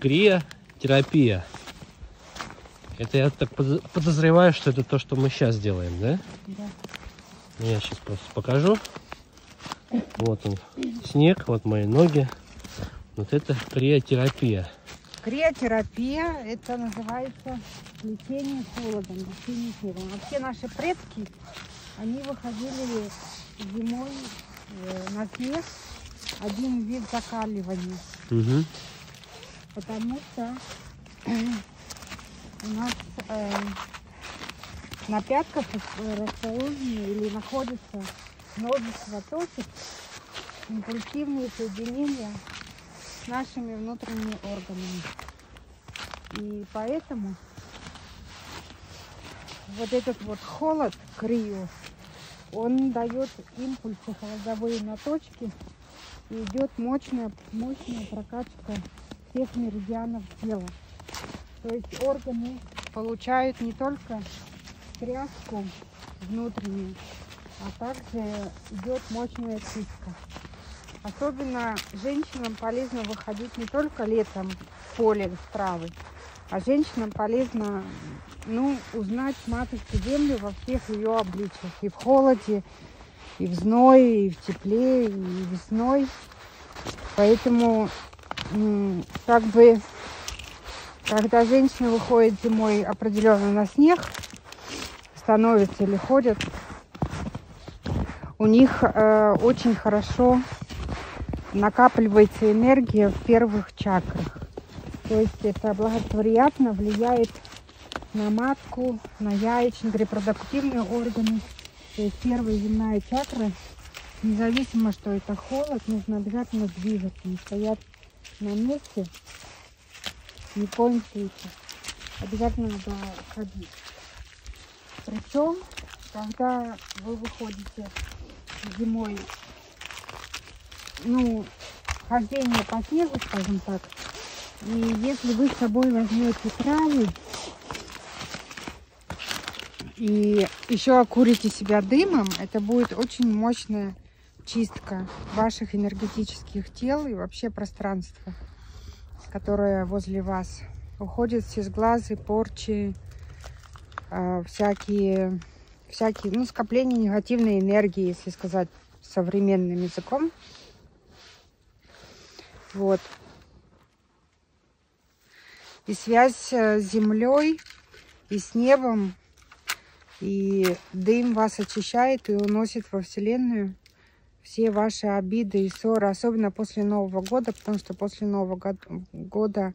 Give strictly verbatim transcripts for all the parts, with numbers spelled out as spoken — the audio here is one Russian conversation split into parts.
Криотерапия. Это я так подозреваю, что это то, что мы сейчас делаем, да? Да. Я сейчас просто покажу. Вот он, снег, вот мои ноги. Вот это криотерапия. Криотерапия, это называется лечение холодом, лечение снегом. Вообще наши предки, они выходили зимой на снег, один вид закаливания. Угу. Потому что у нас э, на пятках расположены или находятся множество точек, импульсивные соединения с нашими внутренними органами. И поэтому вот этот вот холод, крио, он дает импульсы холодовые на точки, и идет мощная, мощная прокачка всех меридианов тела. То есть органы получают не только тряску внутреннюю, а также идет мощная чистка. Особенно женщинам полезно выходить не только летом в поле, в травы, а женщинам полезно, ну, узнать матушку землю во всех ее обличиях. И в холоде, и в зное, и в тепле, и весной. Поэтому как бы, когда женщина выходит зимой определенно на снег, становится или ходят, у них э, очень хорошо накапливается энергия в первых чакрах. То есть это благоприятно влияет на матку, на яичник, репродуктивные органы. То есть первая земная чакра, независимо, что это холод, нужно обязательно двигаться, не стоять на месте, ни в коем случае. Обязательно надо ходить. Причем, когда вы выходите зимой, ну, хождение по снегу, скажем так, и если вы с собой возьмете травы и еще окурите себя дымом, это будет очень мощная чистка ваших энергетических тел и вообще пространства, которое возле вас. Уходят сизглазы, порчи, э, всякие, всякие, ну, скопления негативной энергии, если сказать современным языком. Вот. И связь с землей, и с небом, и дым вас очищает и уносит во Вселенную все ваши обиды и ссоры, особенно после Нового года, потому что после Нового года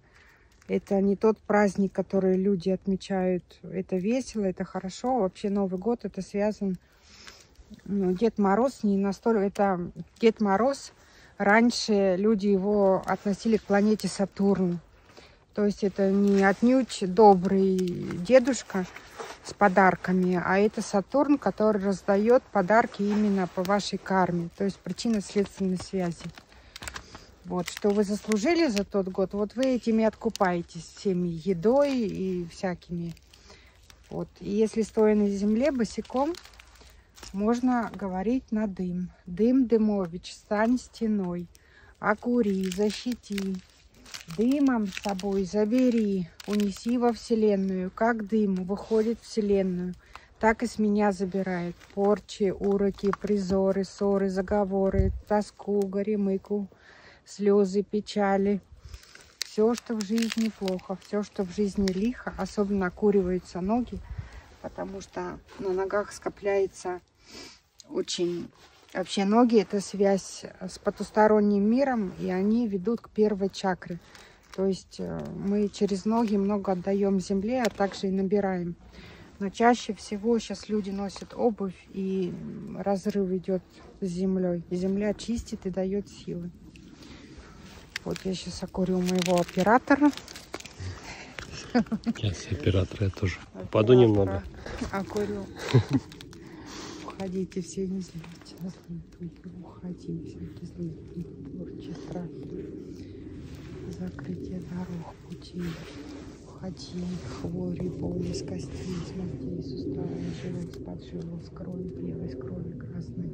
это не тот праздник, который люди отмечают. Это весело, это хорошо. Вообще Новый год это связан, ну, Дед Мороз не настолько. Это Дед Мороз. Раньше люди его относили к планете Сатурн. То есть это не отнюдь добрый дедушка с подарками, а это Сатурн, который раздает подарки именно по вашей карме. То есть причинно-следственной связи. Вот, что вы заслужили за тот год, вот вы этими откупаетесь, всеми едой и всякими. Вот. И если стоя на земле босиком, можно говорить на дым. Дым, дымович, стань стеной, окури, защити. Дымом с собой забери, унеси во Вселенную. Как дым выходит в Вселенную, так и с меня забирает. Порчи, уроки, призоры, ссоры, заговоры, тоску, горемыку, слезы, печали. Все, что в жизни плохо, все, что в жизни лихо, особенно окуриваются ноги, потому что на ногах скопляется очень... Вообще ноги – это связь с потусторонним миром, и они ведут к первой чакре. То есть мы через ноги много отдаем земле, а также и набираем. Но чаще всего сейчас люди носят обувь, и разрыв идет с землей. И земля чистит и дает силы. Вот я сейчас окурю моего оператора. Сейчас оператора я тоже попаду немного. Окурю. Уходите все, не злите, уходим, всякие злые порчи, страхи, закрытие дорог, путей, уходи, хвори, боли с костей, с мозгей, суставов, живот, с подживов, с крови, белой, с крови, красной,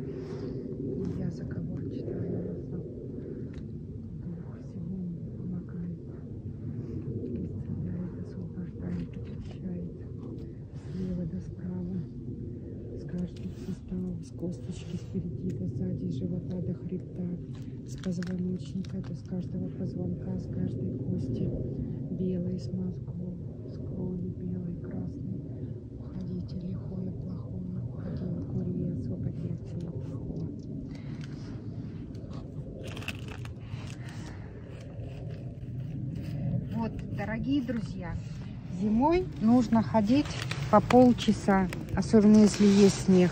я заговор читаю, дух всему помогает. с косточки спереди до сзади, живота до хребта, с позвоночника, то с каждого позвонка, с каждой кости, белый с мозгов, с крови, белый, красный. Уходите легко и плохое, уходи от курьез, уходи от всего плохого. Вот, дорогие друзья, зимой нужно ходить по полчаса, особенно если есть снег.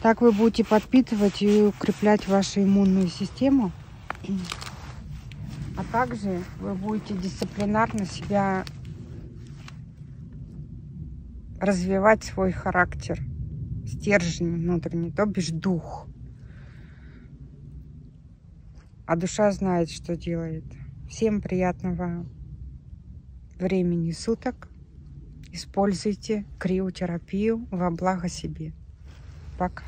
Так вы будете подпитывать и укреплять вашу иммунную систему. А также вы будете дисциплинарно себя развивать, свой характер, стержень внутренний, то бишь дух. А душа знает, что делает. Всем приятного времени суток. Используйте криотерапию во благо себе. Пока.